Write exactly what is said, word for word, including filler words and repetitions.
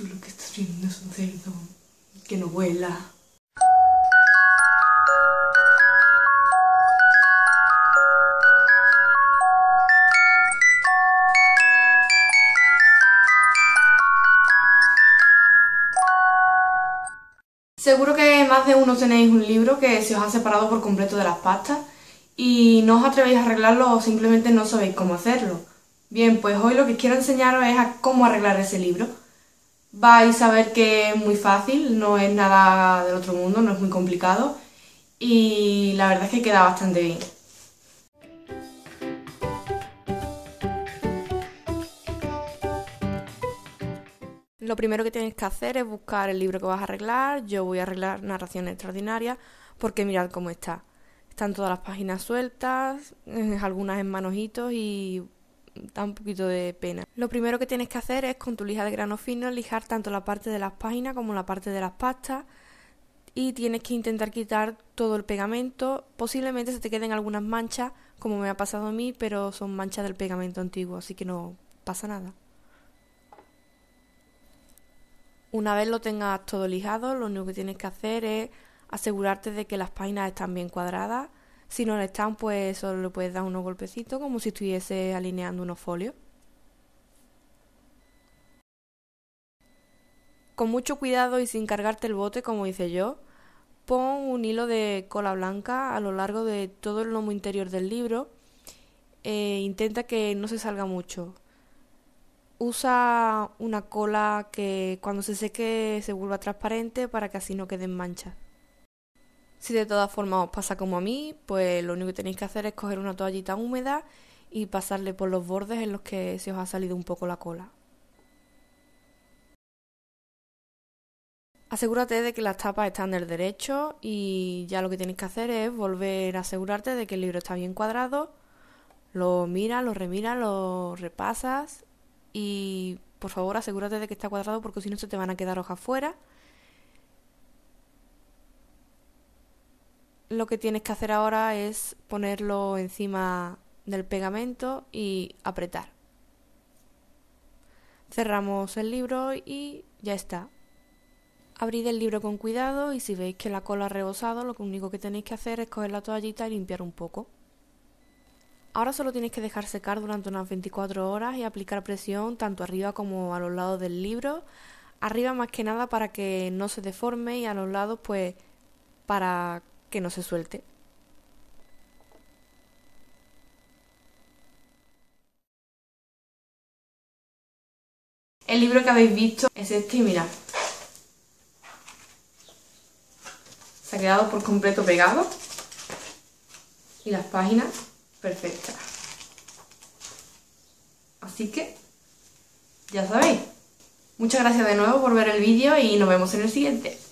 Tú lo que estás viendo es un cerdo que no vuela. Seguro que más de uno tenéis un libro que se os ha separado por completo de las pastas y no os atrevéis a arreglarlo o simplemente no sabéis cómo hacerlo. Bien, pues hoy lo que quiero enseñaros es a cómo arreglar ese libro. Vais a ver que es muy fácil, no es nada del otro mundo, no es muy complicado y la verdad es que queda bastante bien. Lo primero que tienes que hacer es buscar el libro que vas a arreglar. Yo voy a arreglar Narraciones Extraordinarias porque mirad cómo está. Están todas las páginas sueltas, algunas en manojitos y da un poquito de pena. Lo primero que tienes que hacer es con tu lija de grano fino lijar tanto la parte de las páginas como la parte de las pastas y tienes que intentar quitar todo el pegamento. Posiblemente se te queden algunas manchas como me ha pasado a mí, pero son manchas del pegamento antiguo, así que no pasa nada. Una vez lo tengas todo lijado, lo único que tienes que hacer es asegurarte de que las páginas están bien cuadradas. Si no lo están, pues solo le puedes dar unos golpecitos como si estuviese alineando unos folios. Con mucho cuidado y sin cargarte el bote, como hice yo, pon un hilo de cola blanca a lo largo de todo el lomo interior del libro e intenta que no se salga mucho. Usa una cola que cuando se seque se vuelva transparente para que así no queden manchas. Si de todas formas os pasa como a mí, pues lo único que tenéis que hacer es coger una toallita húmeda y pasarle por los bordes en los que se os ha salido un poco la cola. Asegúrate de que las tapas están del derecho y ya lo que tenéis que hacer es volver a asegurarte de que el libro está bien cuadrado. Lo miras, lo remiras, lo repasas. Y por favor asegúrate de que está cuadrado porque si no se te van a quedar hojas fuera. Lo que tienes que hacer ahora es ponerlo encima del pegamento y apretar. Cerramos el libro y ya está. Abrid el libro con cuidado y si veis que la cola ha rebosado, lo único que tenéis que hacer es coger la toallita y limpiar un poco. Ahora solo tienes que dejar secar durante unas veinticuatro horas y aplicar presión tanto arriba como a los lados del libro. Arriba más que nada para que no se deforme y a los lados pues para que no se suelte. El libro que habéis visto es este y mirad. Se ha quedado por completo pegado y las páginas perfecta. Así que ya sabéis. Muchas gracias de nuevo por ver el vídeo y nos vemos en el siguiente.